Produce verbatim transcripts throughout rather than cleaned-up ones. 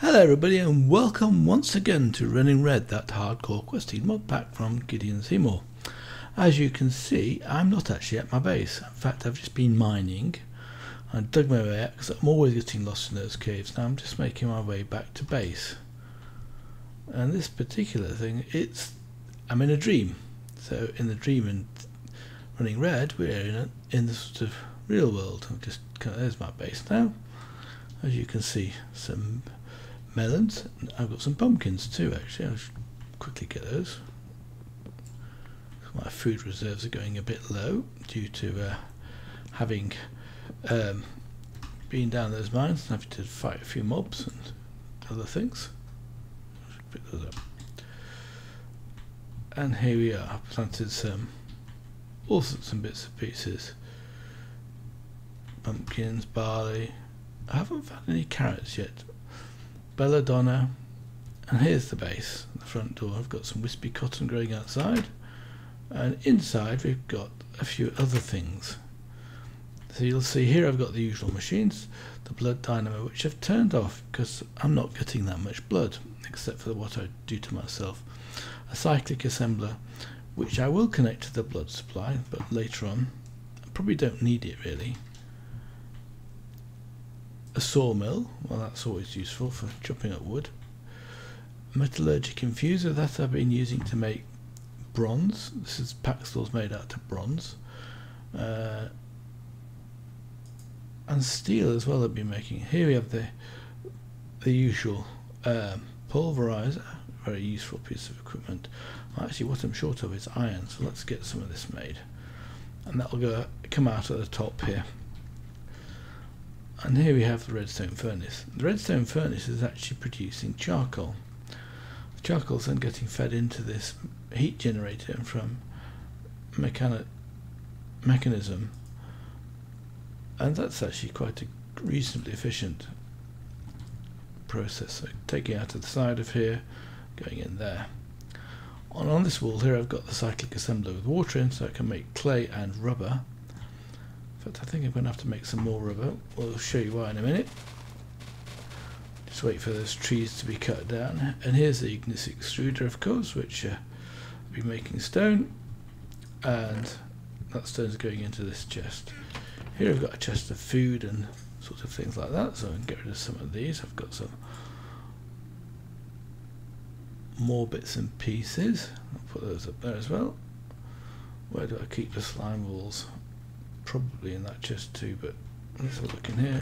Hello everybody and welcome once again to Running Red, that hardcore questing mod pack from Gideon Seymour. As you can see, I'm not actually at my base. In fact, I've just been mining. I dug my way out because I'm always getting lost in those caves. Now I'm just making my way back to base. And this particular thing, it's I'm in a dream. So in the dream and Running Red, we're in, a, in the sort of real world. I'm just kind of, there's my base now. As you can see, some melons, and I've got some pumpkins too actually. I'll quickly get those. My food reserves are going a bit low due to uh, having um, been down those mines and having to fight a few mobs and other things. Pick those up. And here we are. I've planted some all sorts of bits and pieces. Pumpkins, barley. I haven't found any carrots yet. Belladonna, and here's the base, the front door. I've got some wispy cotton growing outside, and inside we've got a few other things. So you'll see here I've got the usual machines, the blood dynamo, which I've turned off because I'm not getting that much blood except for what I do to myself, a cyclic assembler which I will connect to the blood supply but later on. I probably don't need it really. A sawmill, well that's always useful for chopping up wood. A metallurgic infuser that I've been using to make bronze. This is Paxil's made out of bronze. Uh, and steel as well I've been making. Here we have the the usual um, pulverizer, very useful piece of equipment. Actually what I'm short of is iron, so let's get some of this made. And that'll go come out at the top here. And here we have the redstone furnace. The redstone furnace is actually producing charcoal. The charcoal is then getting fed into this heat generator and from mechani mechanism, and that's actually quite a reasonably efficient process. So taking out of the side of here, going in there. On, on this wall here I've got the cyclic assembler with water in, so I can make clay and rubber. But I think I'm going to have to make some more rubber. We'll show you why in a minute. Just wait for those trees to be cut down. And here's the ignis extruder, of course, which uh, I'll be making stone. And that stone's going into this chest. Here I've got a chest of food and sort of things like that. So I can get rid of some of these. I've got some more bits and pieces. I'll put those up there as well. Where do I keep the slime balls? Probably in that chest too, but let's have a look in here.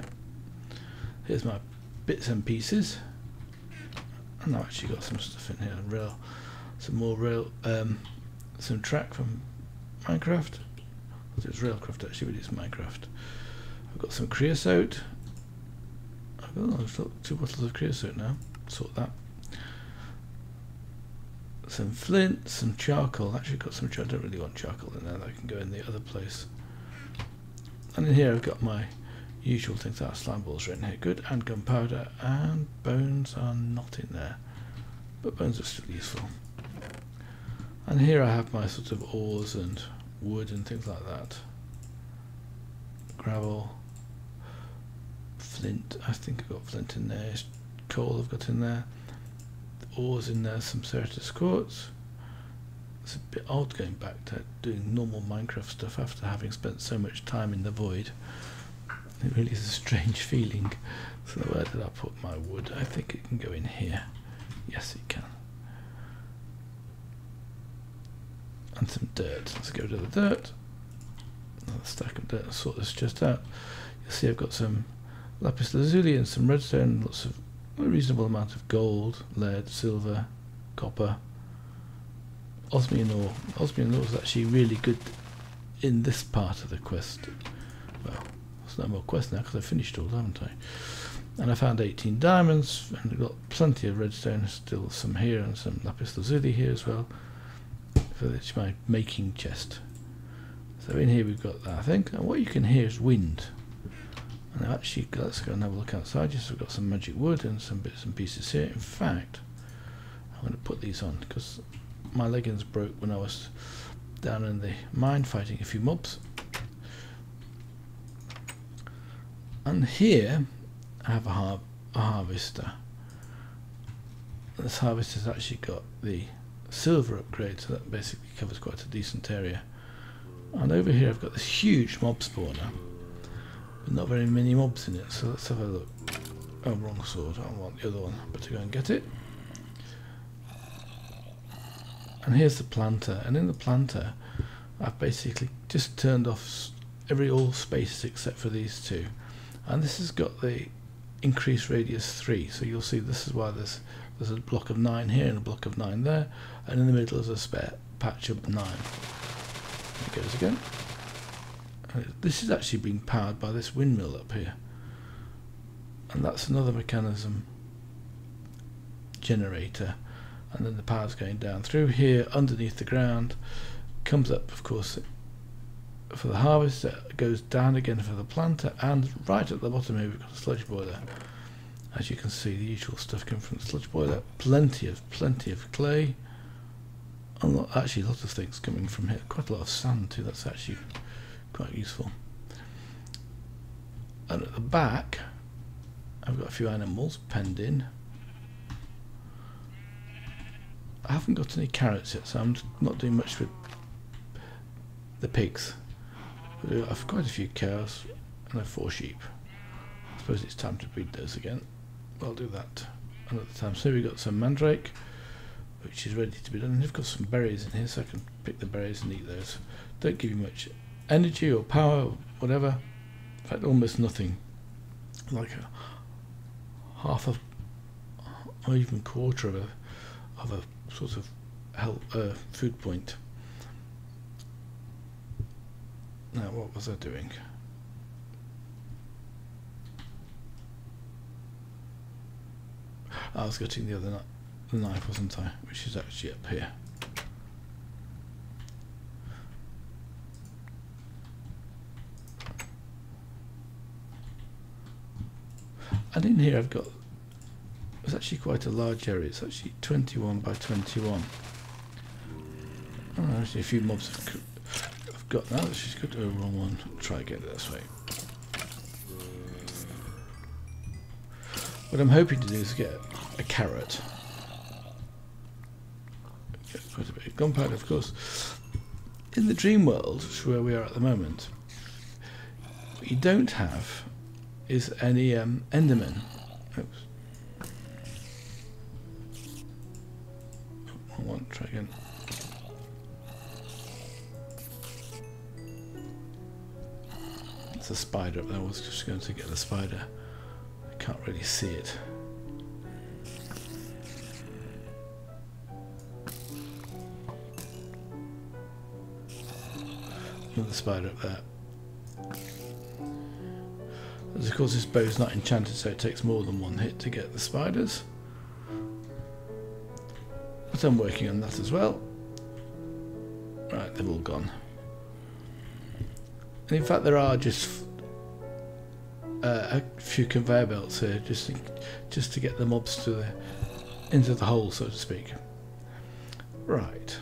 Here's my bits and pieces, and I've actually got some stuff in here. Rail, some more rail, um, some track from Minecraft. It's Railcraft actually, but it's Minecraft. I've got some creosote. I've got two bottles of creosote now. Sort that. Some flint, some charcoal. Actually, got some. I don't really want charcoal in there. That can go in the other place. And in here I've got my usual things. That slime balls are in here, good, and gunpowder, and bones are not in there, but bones are still useful. And here I have my sort of ores and wood and things like that. Gravel, flint, I think I've got flint in there, coal I've got in there, ores in there, some Ceratus quartz. It's a bit odd going back to doing normal Minecraft stuff after having spent so much time in the void. It really is a strange feeling. So where did I put my wood? I think it can go in here. Yes, it can. And some dirt. Let's get rid of the dirt. Another stack of dirt. I'll sort this just out. You'll see I've got some lapis lazuli and some redstone. Lots of a reasonable amount of gold, lead, silver, copper. Osmium ore. Osmium ore is actually really good in this part of the quest. Well, there's no more quest now because I've finished all, haven't I? And I found eighteen diamonds, and I've got plenty of redstone, still some here, and some lapis lazuli here as well. So that's my making chest. So in here we've got that, I think. And what you can hear is wind. And I've actually, let's go and have a look outside. Just I've got some magic wood and some bits and pieces here. In fact, I'm going to put these on because my leggings broke when I was down in the mine fighting a few mobs. And here I have a, har a harvester. this harvest has actually got the silver upgrade, so that basically covers quite a decent area. And over here I've got this huge mob spawner, but not very many mobs in it, so let's have a look. Oh, wrong sword, I want the other one, better go and get it. And here's the planter, and in the planter I've basically just turned off every all spaces except for these two, and this has got the increased radius three, so you'll see this is why there's there's a block of nine here and a block of nine there, and in the middle is a spare patch of nine. There it goes again. And it, this is actually being powered by this windmill up here, and that's another mechanism generator. And then the power's going down through here underneath the ground, comes up of course for the harvest, goes down again for the planter, and right at the bottom here we've got a sludge boiler. As you can see, the usual stuff comes from the sludge boiler, plenty of plenty of clay, and lot, actually a lot of things coming from here, quite a lot of sand too, that's actually quite useful. And at the back I've got a few animals penned in. I haven't got any carrots yet, so I'm not doing much with the pigs. But I've quite a few cows and I've four sheep. I suppose it's time to breed those again. I'll do that another time. So we've got some mandrake, which is ready to be done. And I've got some berries in here, so I can pick the berries and eat those. Don't give you much energy or power or whatever. In fact, almost nothing. Like a half of, or even quarter of a, of a sort of help, uh, food point. Now what was I doing? I was getting the other knife, the knife wasn't I, which is actually up here. And in here I've got, it's actually quite a large area, it's actually twenty-one by twenty-one. Oh, actually a few mobs have I've got that, which is good. Oh, wrong one, try again this way. What I'm hoping to do is get a carrot. Get quite a bit of gunpowder, of course. In the dream world, which is where we are at the moment, what you don't have is any um, endermen. Oops. One, try again. It's a spider up there. I was just going to get the spider. I can't really see it. Another spider up there. As of course, this bow is not enchanted, so it takes more than one hit to get the spiders. But I'm working on that as well. Right, they've all gone. And in fact there are just uh, a few conveyor belts here just to, just to get the mobs to the, into the hole, so to speak. Right,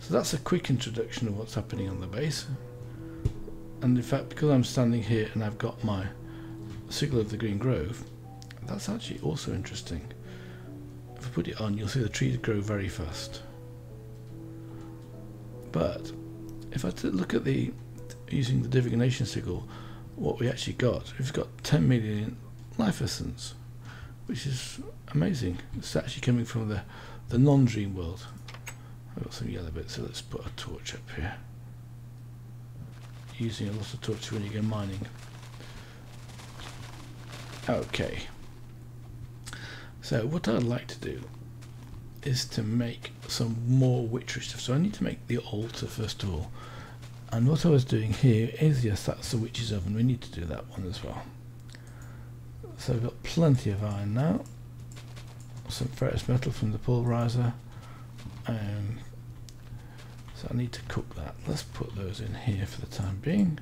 so that's a quick introduction of what's happening on the base. And in fact, because I'm standing here and I've got my signal of the green grove, that's actually also interesting. If I put it on, you'll see the trees grow very fast. But if I look at the, using the divination signal, what we actually got, we've got ten million life essence, which is amazing. It's actually coming from the, the non-dream world. I've got some yellow bits, so let's put a torch up here. Using a lot of torches when you go mining. Okay. So what I'd like to do is to make some more witchery stuff. So I need to make the altar first of all. And what I was doing here is, yes, that's the witch's oven. We need to do that one as well. So we've got plenty of iron now. Some ferrous metal from the pulverizer. Um, so I need to cook that. Let's put those in here for the time being.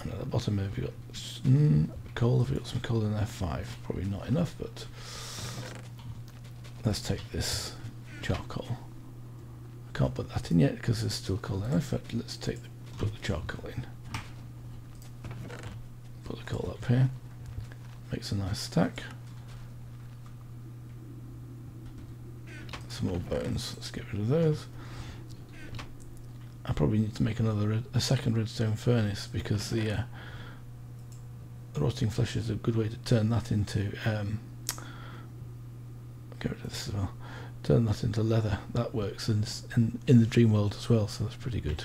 And at the bottom here we've got mm, coal. We've got some coal in there, five. Probably not enough, but let's take this charcoal. I can't put that in yet because there's still coal in. In fact, let's take the, put the charcoal in. Put the coal up here. Makes a nice stack. Some more bones. Let's get rid of those. I probably need to make another red, a second redstone furnace, because the uh, rotting flesh is a good way to turn that into. Um, get rid of this as well. Turn that into leather. That works in in, in the dream world as well, so that's pretty good.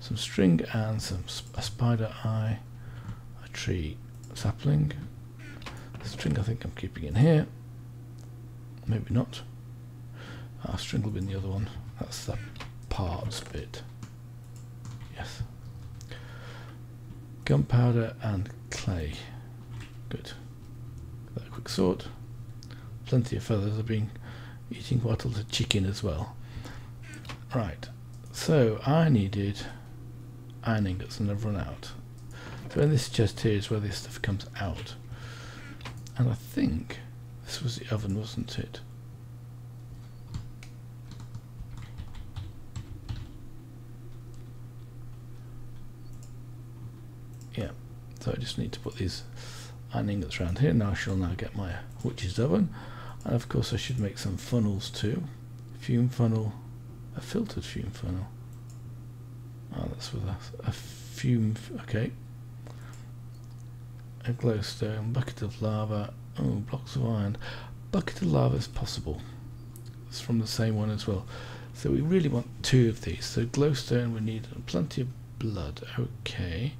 Some string and some a spider eye, a tree sapling. The string I think I'm keeping in here. Maybe not. Our string will be in the other one. That's the parts bit. Yes. Gunpowder and clay. Good. Give that a quick sort. Plenty of feathers. I've been eating quite a lot of chicken as well. Right. So I needed iron ingots and I've run out. So in this chest here is where this stuff comes out. And I think this was the oven, wasn't it? Yeah, so I just need to put these iron ingots around here. Now I shall now get my witch's oven. And of course I should make some funnels too. Fume funnel, a filtered fume funnel. Oh, that's with us. A fume, okay. A glowstone, bucket of lava, oh, blocks of iron. Bucket of lava is possible. It's from the same one as well. So we really want two of these. So glowstone, we need plenty of blood, okay.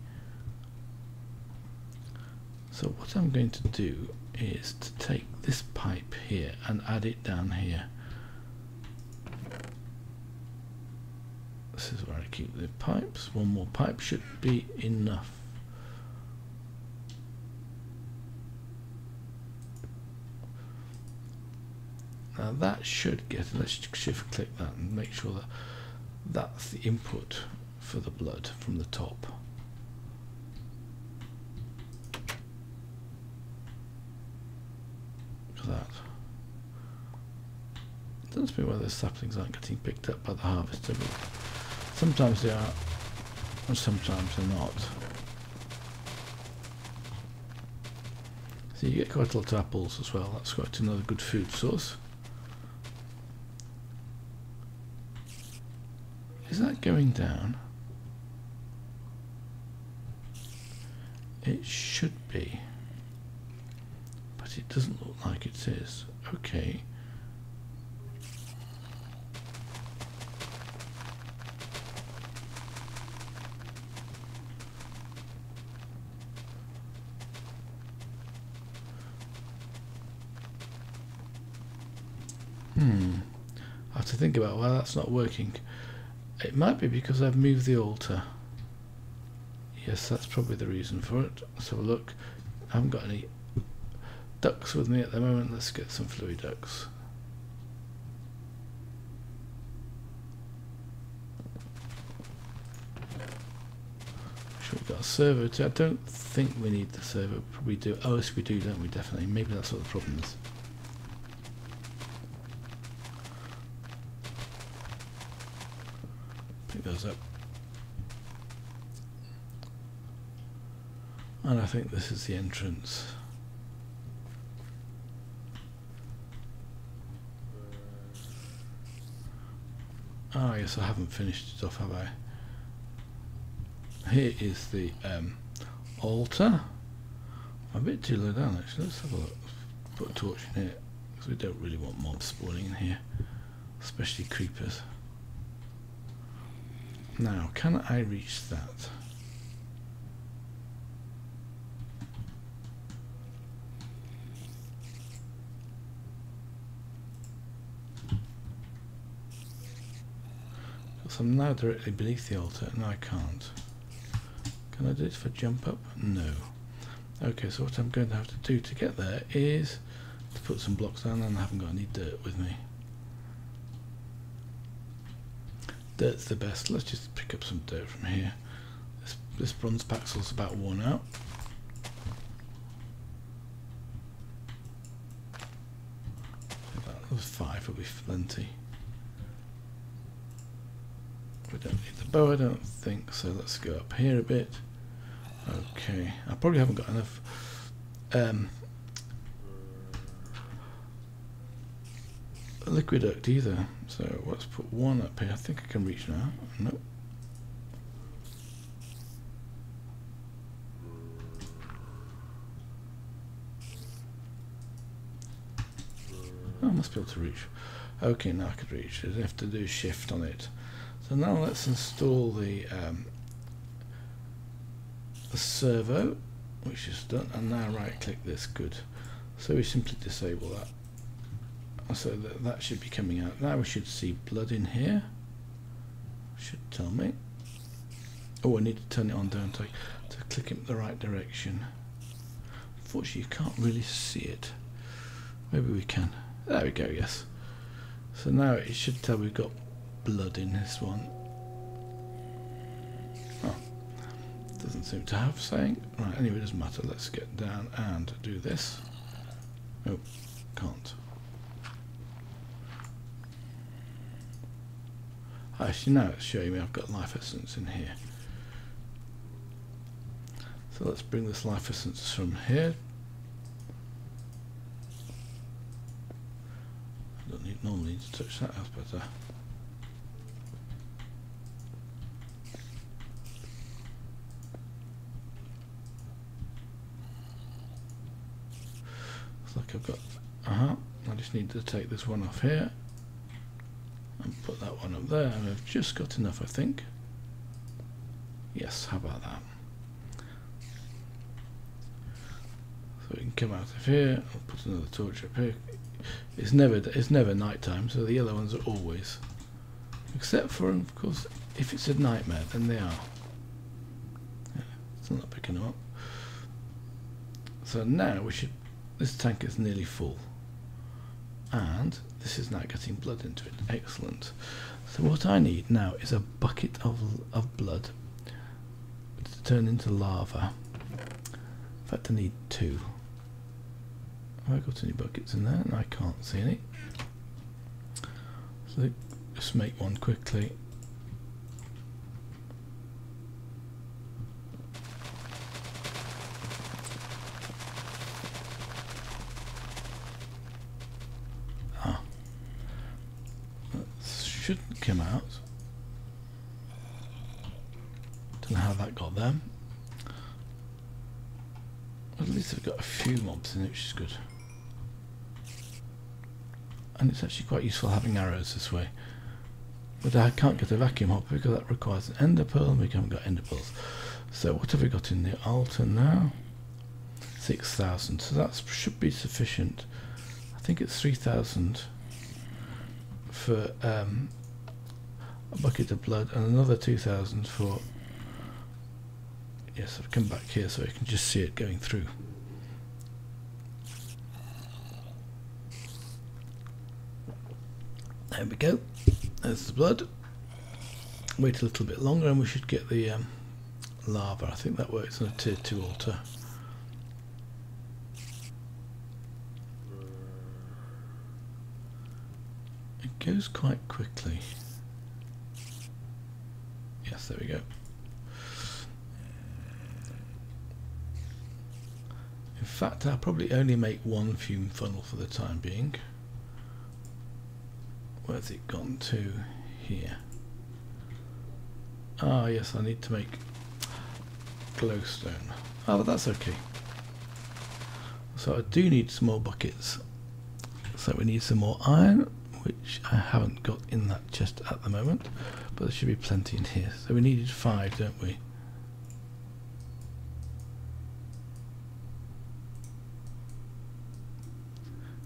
So what I'm going to do is to take this pipe here and add it down here. This is where I keep the pipes. One more pipe should be enough. Now that should get, let's shift click that and make sure that that's the input for the blood from the top. That. It doesn't mean why those saplings aren't getting picked up by the harvester, but sometimes they are and sometimes they're not. So you get quite a lot of apples as well, that's quite another good food source. Is that going down? It should be. It doesn't look like it is. Okay. Hmm. I have to think about why that's not working. It might be because I've moved the altar. Yes, that's probably the reason for it. Let's have a look. I haven't got any ducks with me at the moment. Let's get some fluid ducks. Sure, we've got a servo too. I don't think we need the servo. We do. Oh, yes, we do, don't we? Definitely. Maybe that's what the problem is. Pick those up. And I think this is the entrance. Oh, yes, I haven't finished it off, have I? Here is the um, altar. I'm a bit too low down, actually. Let's have a look. Put a torch in here, because we don't really want mobs spawning in here, especially creepers. Now, can I reach that? I'm now directly beneath the altar. No, I can't. Can I do it for jump up? No. Okay, so what I'm going to have to do to get there is to put some blocks down, and I haven't got any dirt with me. Dirt's the best. Let's just pick up some dirt from here. This, this bronze paxel's about worn out. That was five, will be plenty. We don't need the bow, I don't think, so let's go up here a bit. Okay, I probably haven't got enough um, a liquid duct either, so let's put one up here. I think I can reach now. Nope. I must be able to reach. Okay, now I could reach. I have to do shift on it. So now let's install the, um, the servo, which is done, and now right click this. Good. So we simply disable that. So that, that should be coming out. Now we should see blood in here. Should tell me. Oh, I need to turn it on, don't I? To click it in the right direction. Unfortunately, you can't really see it. Maybe we can. There we go, yes. So now it should tell we've got blood in this one. Oh, doesn't seem to have saying. Right, anyway, it doesn't matter. Let's get down and do this. Oh, can't. Actually, now it's showing me I've got life essence in here. So let's bring this life essence from here. I don't need, normally need to touch that, that's better. Looks like I've got, uh-huh, I just need to take this one off here. And put that one up there, and I've just got enough, I think. Yes, how about that? So we can come out of here. I'll put another torch up here. It's never it's never night time, so the yellow ones are always, except for, of course, if it's a nightmare, then they are. Yeah, it's not picking them up. So now we should. This tank is nearly full. And this is now getting blood into it. Excellent. So what I need now is a bucket of, of blood to turn into lava. In fact, I need two. Have I got any buckets in there? No, I can't see any. So just make one quickly. Shouldn't come out. Don't know how that got there. At least I've got a few mobs in it, which is good. And it's actually quite useful having arrows this way. But I can't get a vacuum hopper because that requires an ender pearl, and we haven't got ender pearls. So what have we got in the altar now? six thousand. So that should be sufficient. I think it's three thousand. For um, a bucket of blood, and another two thousand for, yes, I've come back here so I can just see it going through. There we go, there's the blood. Wait a little bit longer and we should get the um, lava. I think that works on a tier two altar. Goes quite quickly. Yes, there we go. In fact, I'll probably only make one fume funnel for the time being. Where's it gone to? Here. Ah, yes, I need to make glowstone. Ah, but that's okay. So I do need some more buckets. So we need some more iron, which I haven't got in that chest at the moment, but there should be plenty in here. So we needed five, don't we?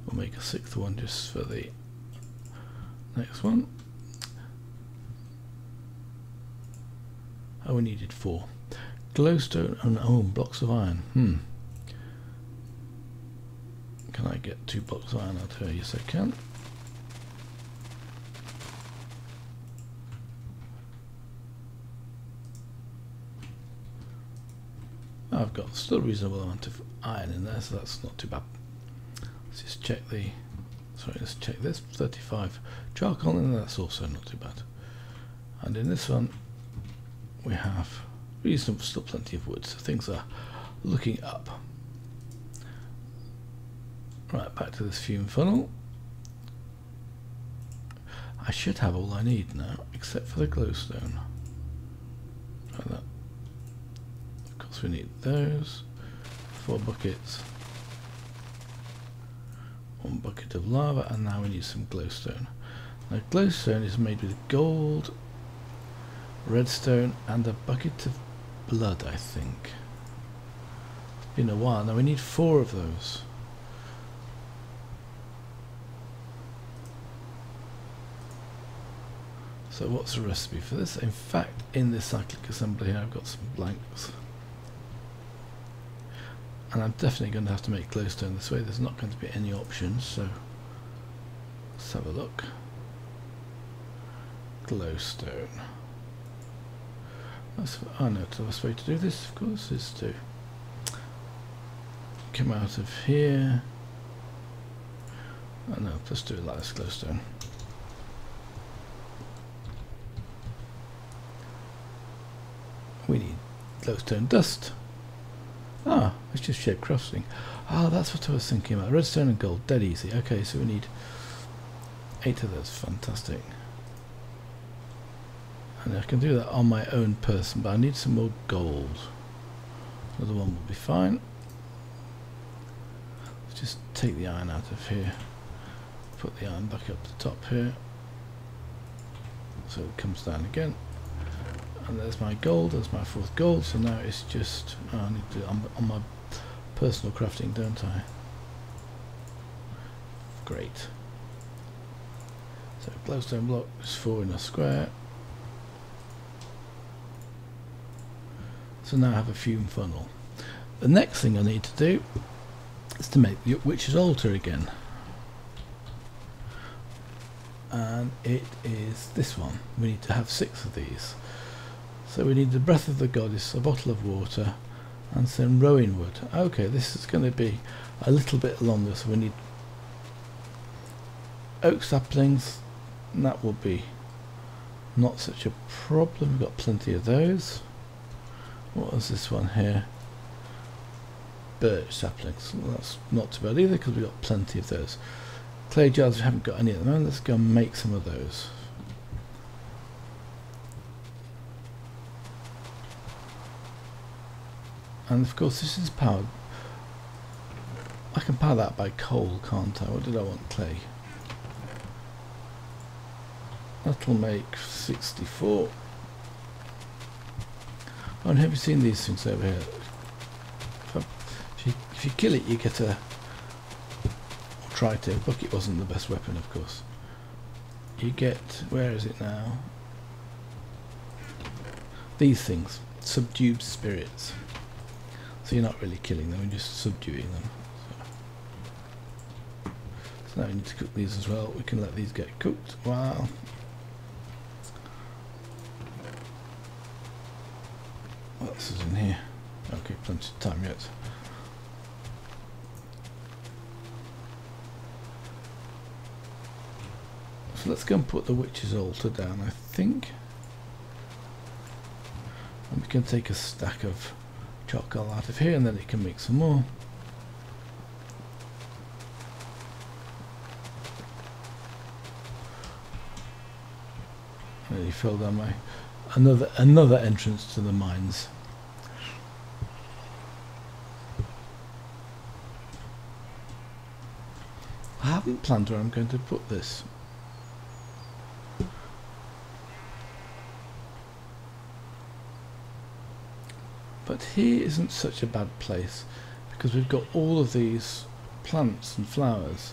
We'll make a sixth one just for the next one. Oh, we needed four. Glowstone and oh, blocks of iron. Hmm. Can I get two blocks of iron out here? Yes, I can. I've got still a reasonable amount of iron in there, so that's not too bad. Let's just check the, sorry, let's check this, thirty-five charcoal, and that's also not too bad. And in this one, we have reasonable, still plenty of wood, so things are looking up. Right, back to this fume funnel. I should have all I need now, except for the glowstone. Like that. Of course we need those. Four buckets. One bucket of lava, and now we need some glowstone. Now glowstone is made with gold, redstone, and a bucket of blood, I think. It's been a while. Now we need four of those. So what's the recipe for this? In fact, in this cyclic assembly here I've got some blanks. And I'm definitely going to have to make glowstone this way. There's not going to be any options, so let's have a look. Glowstone. That's, I know the best way to do this, of course, is to come out of here. I know, let's do it like this, glowstone. We need glowstone dust. Ah, it's just shape crafting. Ah, that's what I was thinking about. Redstone and gold, dead easy. Okay, so we need eight of those. Fantastic. And I can do that on my own person, but I need some more gold. Another one will be fine. Let's just take the iron out of here. Put the iron back up the top here. So it comes down again. And there's my gold, there's my fourth gold, so now it's just, oh, I need to do it on, on my personal crafting, don't I? Great. So glowstone block is four in a square. So now I have a fume funnel. The next thing I need to do is to make the witch's altar again. And it is this one. We need to have six of these. So we need the breath of the goddess, a bottle of water, and some rowan wood. Okay, this is going to be a little bit longer, so we need oak saplings, and that will be not such a problem. We've got plenty of those. What is this one here? Birch saplings. Well, that's not too bad either, because we've got plenty of those. Clay jars, we haven't got any at the moment. Let's go and make some of those. And of course this is powered. I can power that by coal, can't I? What did I want? Clay. That'll make sixty-four. Oh, and have you seen these things over here? If, I, if, you, if you kill it you get a... Or try to. Bucket wasn't the best weapon, of course. You get... Where is it now? These things. Subdued spirits. So you're not really killing them, you're just subduing them. So, so now we need to cook these as well. We can let these get cooked. Wow. What else is in here? Okay, plenty of time yet. So let's go and put the witch's altar down, I think. And we can take a stack of charcoal out of here, and then it can make some more. And you filled down my another another entrance to the mines. I haven't planned where I'm going to put this. But here isn't such a bad place, because we've got all of these plants and flowers.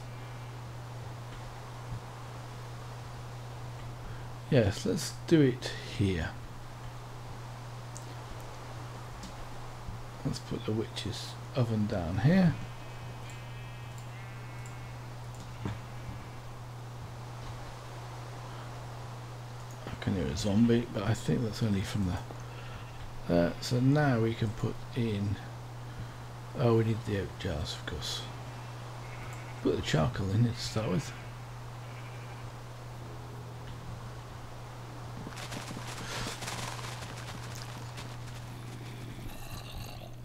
Yes, let's do it here. Let's put the witch's oven down here. I can hear a zombie, but I think that's only from the... Uh, so now we can put in, oh, we need the oak jars, of course. Put the charcoal in it to start with.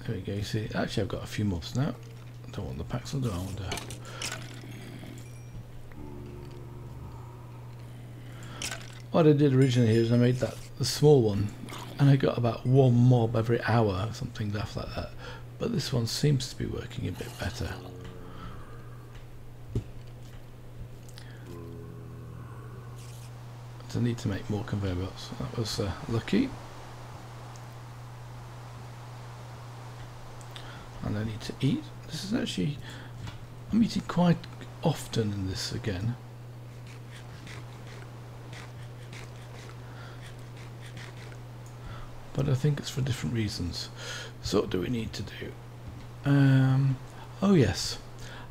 There we go, you see, actually I've got a few mobs now. I don't want the packs, I don't want to... What I did originally is I made that the small one, and I got about one mob every hour, something like that. But this one seems to be working a bit better. I need to make more conveyor belts. That was uh, lucky. And I need to eat. This is actually, I'm eating quite often in this again. But I think it's for different reasons. So what do we need to do? Um, oh yes,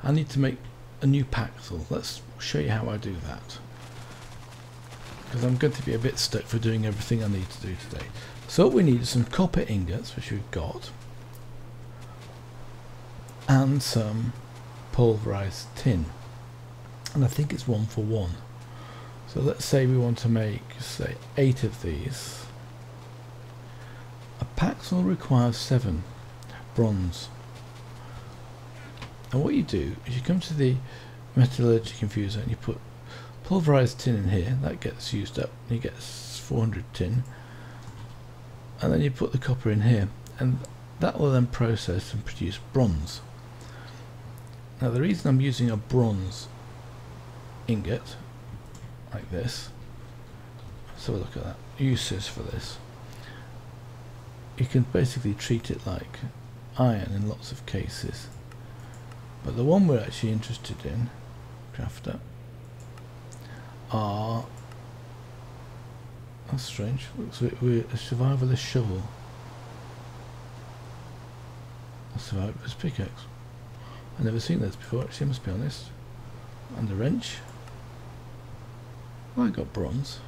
I need to make a new pactal. Let's show you how I do that, because I'm going to be a bit stuck for doing everything I need to do today. So what we need is some copper ingots, which we've got, and some pulverized tin, and I think it's one for one. So let's say we want to make, say, eight of these. A paxel requires seven bronze, and what you do is you come to the metallurgy infuser and you put pulverized tin in here. That gets used up and you get four hundred tin, and then you put the copper in here, and that will then process and produce bronze. Now the reason I'm using a bronze ingot like this, so look at that, uses for this, you can basically treat it like iron in lots of cases, but the one we're actually interested in, crafter, are, that's strange, looks like we're a survivalist shovel, a survivalist pickaxe, I've never seen those before actually, I must be honest, and a wrench. Well, I got bronze,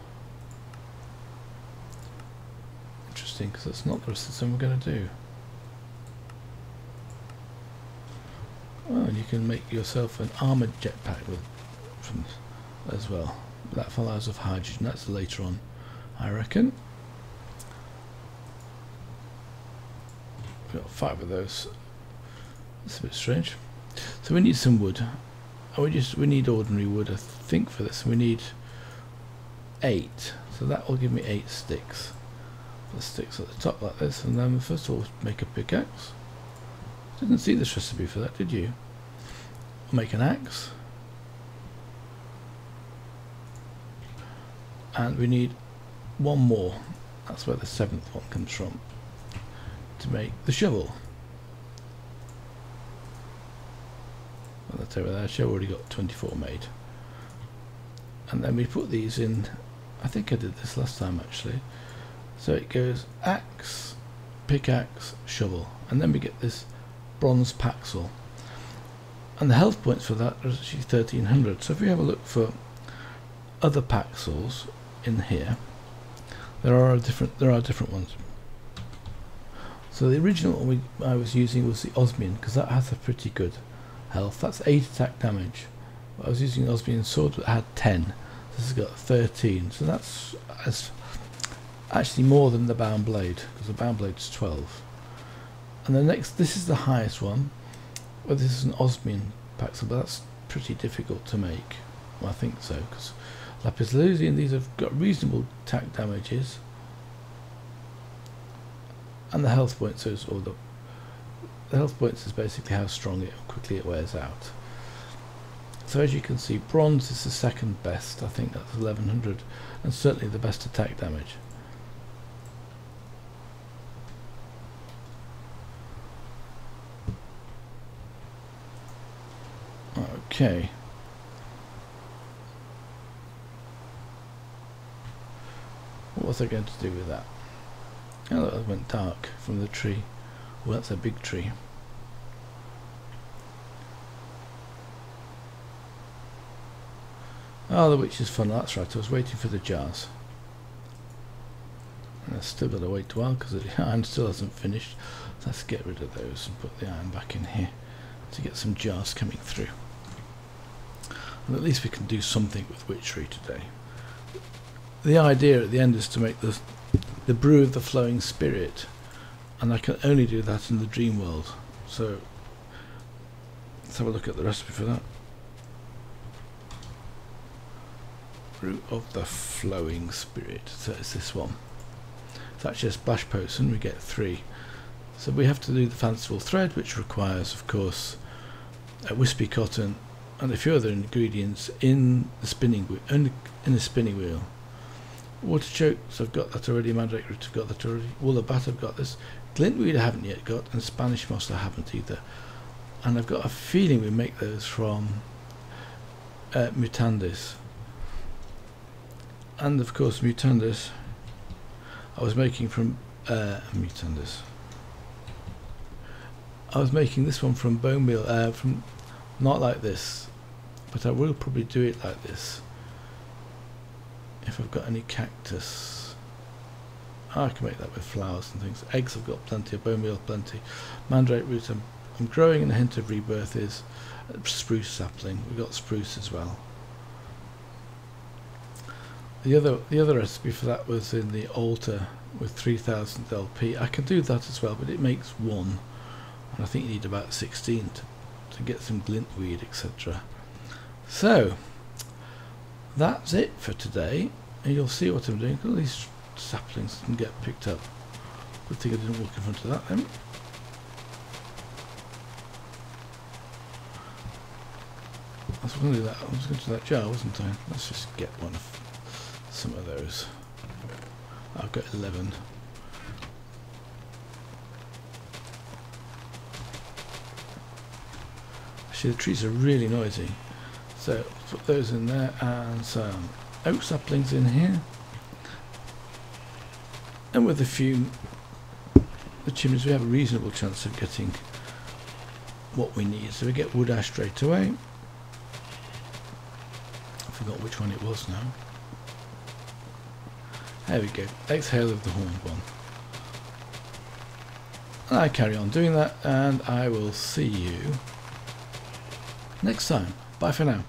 interesting, because that's not the rest of the thing we're going to do. Well, you can make yourself an armoured jetpack with from as well. That follows of hydrogen, that's later on I reckon. We've got five of those, that's a bit strange. So we need some wood. Oh, we just we need ordinary wood I think for this. We need eight, so that will give me eight sticks. The sticks at the top like this, and then first of all make a pickaxe. Didn't see this recipe for that, did you? Make an axe. And we need one more, that's where the seventh one comes from, to make the shovel. Well, that's over there, I've already got twenty-four made. And then we put these in, I think I did this last time actually, so it goes axe, pickaxe, shovel, and then we get this bronze paxel. And the health points for that are actually thirteen hundred, so if we have a look for other paxels in here, there are different there are different ones. So the original one we, I was using was the osmium, because that has a pretty good health, that's eight attack damage, but I was using the osmium sword that had ten, this has got thirteen, so that's as actually more than the bound blade, because the bound blade's twelve. And the next, this is the highest one, well this is an osmium paxel, but that's pretty difficult to make. Well, I think so, because Lapislazuli and these have got reasonable attack damages, and the health points is, or the, the health points is basically how strong it quickly it wears out. So as you can see, bronze is the second best. I think that's eleven hundred, and certainly the best attack damage. Okay. What was I going to do with that? Oh, that went dark from the tree. Well, that's a big tree. Oh, the witch's funnel, that's right, I was waiting for the jars. And I still got to wait a while because the iron still hasn't finished. Let's get rid of those and put the iron back in here to get some jars coming through. And at least we can do something with witchery today. The idea at the end is to make the, the brew of the flowing spirit, and I can only do that in the dream world. So let's have a look at the recipe for that. Brew of the Flowing Spirit. So it's this one. It's actually a splash potion. We get three. So we have to do the fanciful thread, which requires, of course, a wispy cotton and a few other ingredients in the spinning wheel. In the spinning wheel. Water chokes, I've got that already. Mandrake root, I've got that already. Wool of bat, I've got this. Glintweed, I haven't yet got, and Spanish moss, I haven't either. And I've got a feeling we make those from uh, Mutandis. And of course, Mutandis, I was making from uh, Mutandis. I was making this one from bone meal, uh, from not like this, but I will probably do it like this. If I've got any cactus, I can make that with flowers and things. Eggs, I've got plenty of bone meal, plenty. Mandrake root, I'm, I'm growing, and a hint of rebirth is spruce sapling. We've got spruce as well. The other the other recipe for that was in the altar with three thousand L P. I can do that as well, but it makes one, and I think you need about sixteen to, to get some glintweed, et cetera. So that's it for today, and you'll see what I'm doing. All these saplings can get picked up. Good thing I didn't walk in front of that then. I was going to do that. I was going to do that jar, wasn't I? Let's just get one of some of those. I've got eleven. Actually, the trees are really noisy. So put those in there, and some oak saplings in here, and with a few the chimneys we have a reasonable chance of getting what we need. So we get wood ash straight away. I forgot which one it was now. There we go, exhale of the horned one. And I carry on doing that, and I will see you next time. Bye for now.